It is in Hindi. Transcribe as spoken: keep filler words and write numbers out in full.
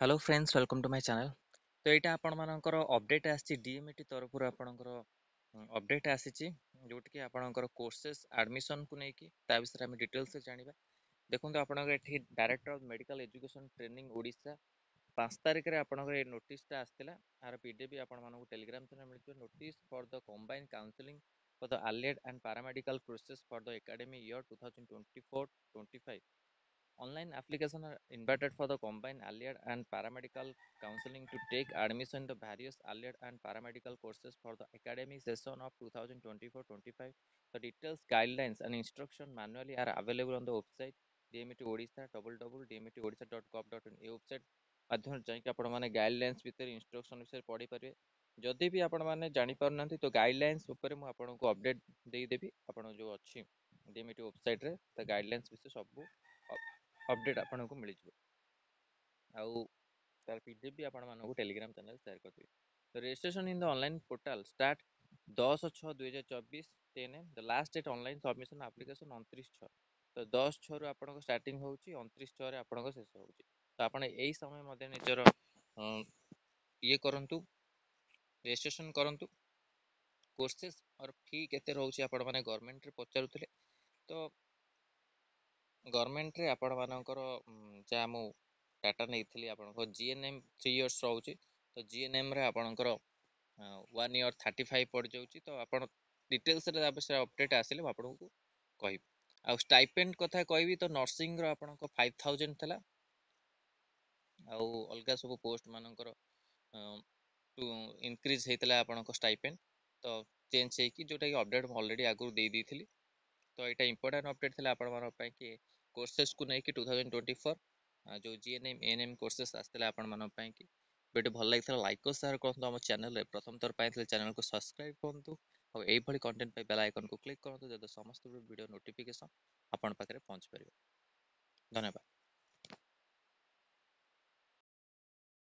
Hello friends, welcome to my channel. तो यहाँ आपंकर अपडेट आसी डीएमईटी तरफ आपंकर अपडेट आसी जोटा कि आपंकर कोर्सेस एडमिशन को लेकिन ता विषय आम डिटेल्स से जाना। देखो आपंकर ये director of medical education training Odisha पाँच तारिख में आपंकर नोटिसटा आसाला। यार पीडीपी आपको टेलीग्राम चैनल मिले। Notice for the combined counselling for the allied and paramedical courses for the academic year two thousand twenty four two thousand twenty five. Online application are invited for the combined allied and paramedical counseling to take admission in the various allied and paramedical courses for the academic session of twenty twenty-four twenty-five. The details, guidelines and instruction manually are available on the website D M E T Odisha w w w dot d m e t odisha dot gov dot in। ए वेबसाइट माध्यम जाइक आपण माने गाइडलाइंस भीतर इंस्ट्रक्शन विषय पढ़ी पारे। जदि भी आपण माने जानि परनथि तो गाइडलाइंस ऊपर मु आपण को अपडेट देई देबी। आपण जो अछि D M E T website रे त गाइडलाइंस विषय सब अपडेट आपन को मिल जाउ। तार पीडीएफ भी आपन मानको टेलीग्राम चैनल शेयर कर दियो। तो registration in the online portal start दस छह दो हज़ार चौबीस ten AM. The last date online submission application उनतीस छह। तो दस छह रो आपन को स्टार्टिंग होउची, उनतीस छह रे आपन को शेष होउची। तो आपन एई समय मध्ये निजर ये करंतु, रजिस्ट्रेशन करंतु। कोर्सेस और फी केते रहउची आपन माने गवर्नमेंट रे पचारुथिले। तो गवर्नमेंट रे आपण मानकर जा मु डाटा नैथिली आपण को जीएनएम थ्री इयर्स रहउची। तो जीएनएम रे आपणकर वन इयर पैंतीस पड़ जाउची। तो आपण डिटेल्स रे अवश्य अपडेट आसिले आपण को कहि। आ स्टाइपेंड कथा कहबी तो नर्सिंग रो आपण को पाँच हज़ार थला। आ अलगा सब पोस्ट मानकर टू इंक्रीज हेतला आपण को स्टाइपेंड। तो चेंज हे कि जोटा कि अपडेट ऑलरेडी आगु दे दीथिली। तो एटा इंपोर्टेंट अपडेट थला आपण मानक पय कि कोर्सेस को नहीं कि टू थाउजेंड ट्वेंटी फोर जो जीएनएम एएनएम कोर्सेस आसला आपण मानन पय कि वीडियो भल लाइक थला लाइक को शेयर करथु। हम चैनल रे प्रथम तौर पय चैनल को सब्सक्राइब करथु और एई भली कंटेंट पय बेल आइकन को क्लिक करथु, जदि समस्त वीडियो नोटिफिकेशन आपण पाकरे पहुंच परबे। धन्यवाद।